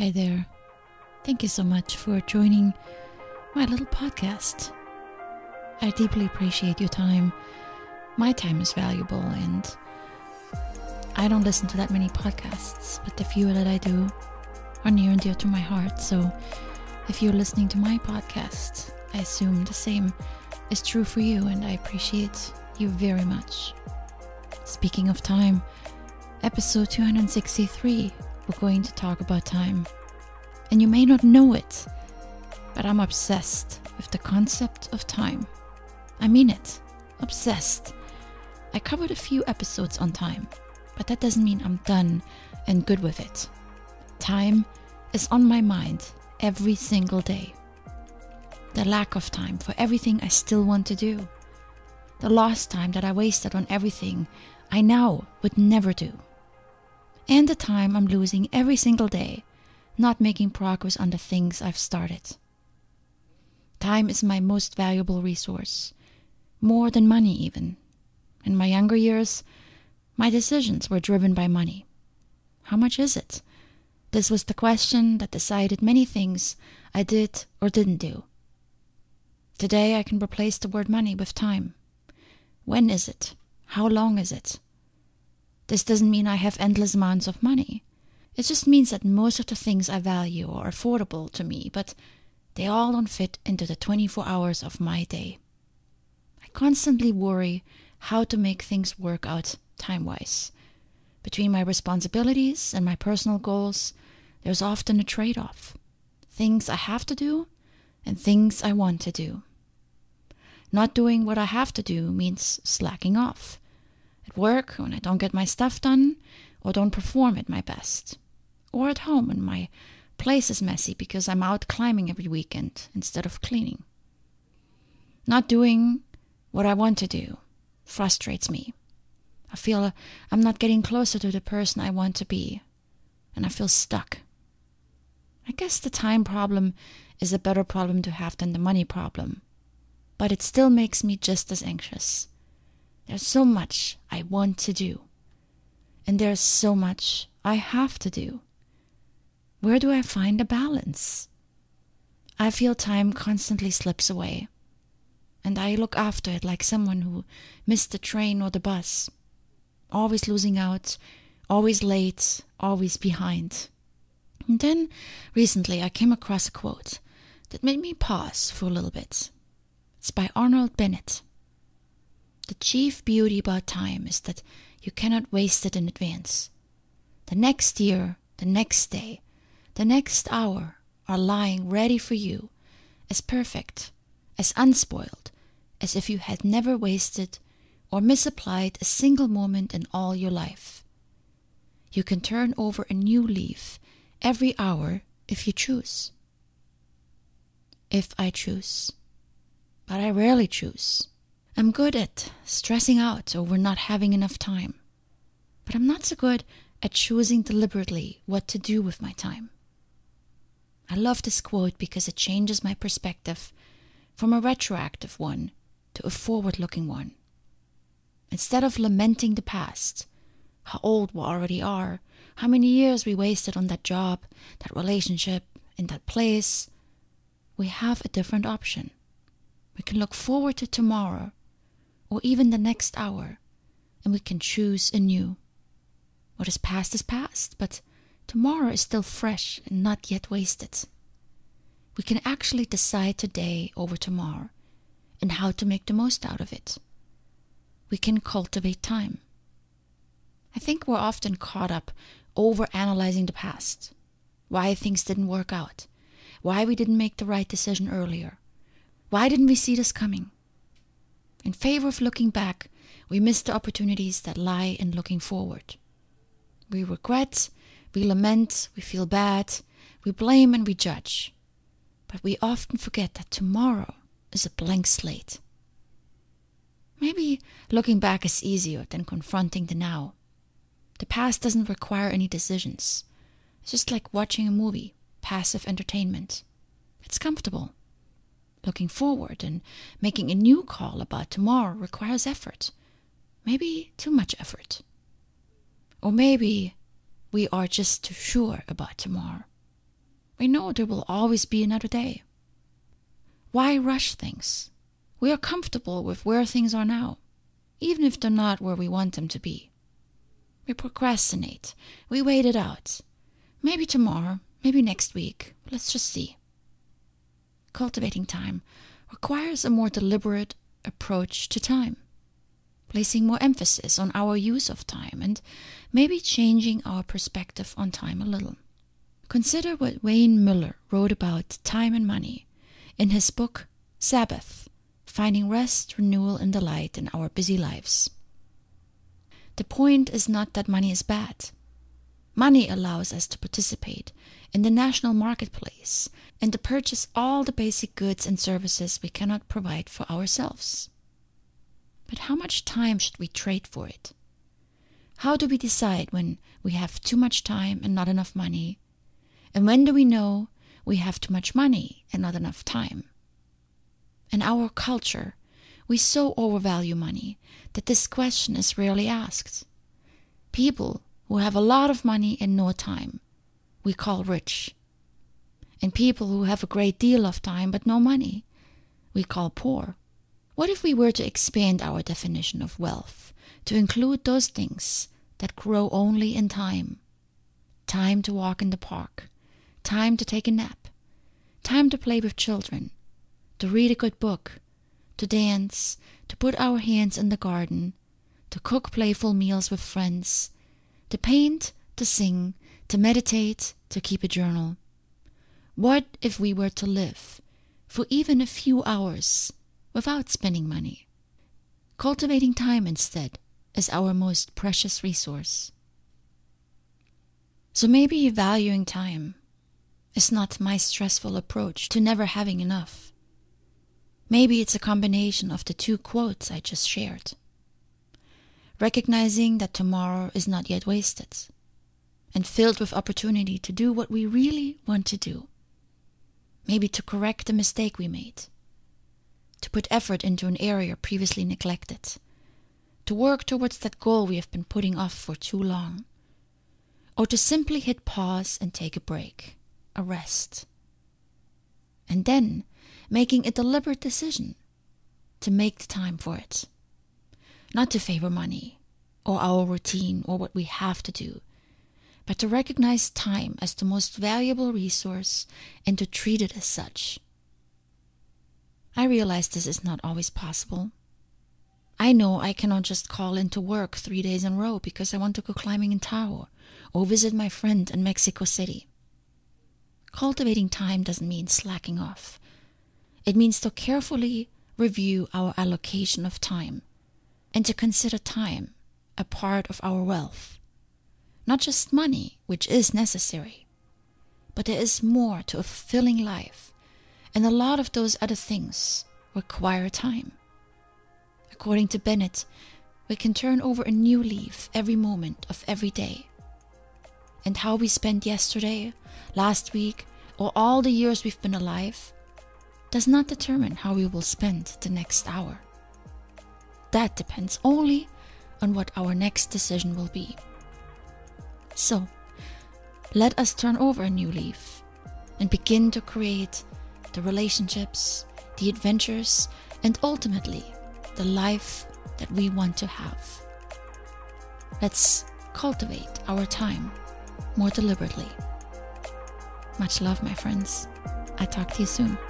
Hi there. Thank you so much for joining my little podcast. I deeply appreciate your time. My time is valuable, and I don't listen to that many podcasts, but the few that I do are near and dear to my heart. So if you're listening to my podcast, I assume the same is true for you, and I appreciate you very much. Speaking of time, episode 263, we're going to talk about time. And you may not know it, but I'm obsessed with the concept of time. I mean it. Obsessed. I covered a few episodes on time, but that doesn't mean I'm done and good with it. Time is on my mind every single day. The lack of time for everything I still want to do. The lost time that I wasted on everything I now would never do. And the time I'm losing every single day, not making progress on the things I've started. Time is my most valuable resource, more than money even. In my younger years, my decisions were driven by money. How much is it? This was the question that decided many things I did or didn't do. Today I can replace the word money with time. When is it? How long is it? This doesn't mean I have endless amounts of money. It just means that most of the things I value are affordable to me, but they all don't fit into the 24 hours of my day. I constantly worry how to make things work out time-wise. Between my responsibilities and my personal goals, there's often a trade-off. Things I have to do and things I want to do. Not doing what I have to do means slacking off. At work, when I don't get my stuff done, or don't perform at my best. Or at home when my place is messy because I'm out climbing every weekend instead of cleaning. Not doing what I want to do frustrates me. I feel I'm not getting closer to the person I want to be, and I feel stuck. I guess the time problem is a better problem to have than the money problem, but it still makes me just as anxious. There's so much I want to do. And there's so much I have to do. Where do I find a balance? I feel time constantly slips away, and I look after it like someone who missed the train or the bus. Always losing out, always late, always behind. And then, recently, I came across a quote that made me pause for a little bit. It's by Arnold Bennett. The chief beauty about time is that you cannot waste it in advance. The next year, the next day, the next hour are lying ready for you, as perfect, as unspoiled, as if you had never wasted or misapplied a single moment in all your life. You can turn over a new leaf every hour if you choose. If I choose. But I rarely choose. I'm good at stressing out over not having enough time, but I'm not so good at choosing deliberately what to do with my time. I love this quote because it changes my perspective from a retroactive one to a forward-looking one. Instead of lamenting the past, how old we already are, how many years we wasted on that job, that relationship, in that place, we have a different option. We can look forward to tomorrow, or even the next hour, and we can choose anew. What is past, but tomorrow is still fresh and not yet wasted. We can actually decide today over tomorrow, and how to make the most out of it. We can cultivate time. I think we're often caught up over-analyzing the past, why things didn't work out, why we didn't make the right decision earlier. Why didn't we see this coming? In favor of looking back, we miss the opportunities that lie in looking forward. We regret, we lament, we feel bad, we blame and we judge. But we often forget that tomorrow is a blank slate. Maybe looking back is easier than confronting the now. The past doesn't require any decisions. It's just like watching a movie, passive entertainment. It's comfortable. Looking forward and making a new call about tomorrow requires effort. Maybe too much effort. Or maybe we are just too sure about tomorrow. We know there will always be another day. Why rush things? We are comfortable with where things are now, even if they're not where we want them to be. We procrastinate. We wait it out. Maybe tomorrow, maybe next week. Let's just see. Cultivating time requires a more deliberate approach to time, placing more emphasis on our use of time and maybe changing our perspective on time a little. Consider what Wayne Muller wrote about time and money in his book, Sabbath, Finding Rest, Renewal and Delight in Our Busy Lives. The point is not that money is bad. Money allows us to participate in the national marketplace and to purchase all the basic goods and services we cannot provide for ourselves. But how much time should we trade for it? How do we decide when we have too much time and not enough money? And when do we know we have too much money and not enough time? In our culture, we so overvalue money that this question is rarely asked. People who have a lot of money and no time, we call rich. And people who have a great deal of time but no money, we call poor. What if we were to expand our definition of wealth to include those things that grow only in time? Time to walk in the park, time to take a nap, time to play with children, to read a good book, to dance, to put our hands in the garden, to cook playful meals with friends, to paint, to sing, to meditate, to keep a journal. What if we were to live for even a few hours without spending money? Cultivating time instead is our most precious resource. So maybe valuing time is not my stressful approach to never having enough. Maybe it's a combination of the two quotes I just shared. Recognizing that tomorrow is not yet wasted, and filled with opportunity to do what we really want to do. Maybe to correct the mistake we made, to put effort into an area previously neglected, to work towards that goal we have been putting off for too long, or to simply hit pause and take a break, a rest. And then making a deliberate decision to make the time for it. Not to favor money, or our routine, or what we have to do, but to recognize time as the most valuable resource and to treat it as such. I realize this is not always possible. I know I cannot just call into work 3 days in a row because I want to go climbing in Tahoe or visit my friend in Mexico City. Cultivating time doesn't mean slacking off. It means to carefully review our allocation of time, and to consider time a part of our wealth. Not just money, which is necessary, but there is more to a fulfilling life, and a lot of those other things require time. According to Bennett, we can turn over a new leaf every moment of every day. And how we spent yesterday, last week, or all the years we've been alive does not determine how we will spend the next hour. That depends only on what our next decision will be. So, let us turn over a new leaf and begin to create the relationships, the adventures, and ultimately the life that we want to have. Let's cultivate our time more deliberately. Much love, my friends. I talk to you soon.